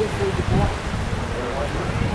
Good food to go.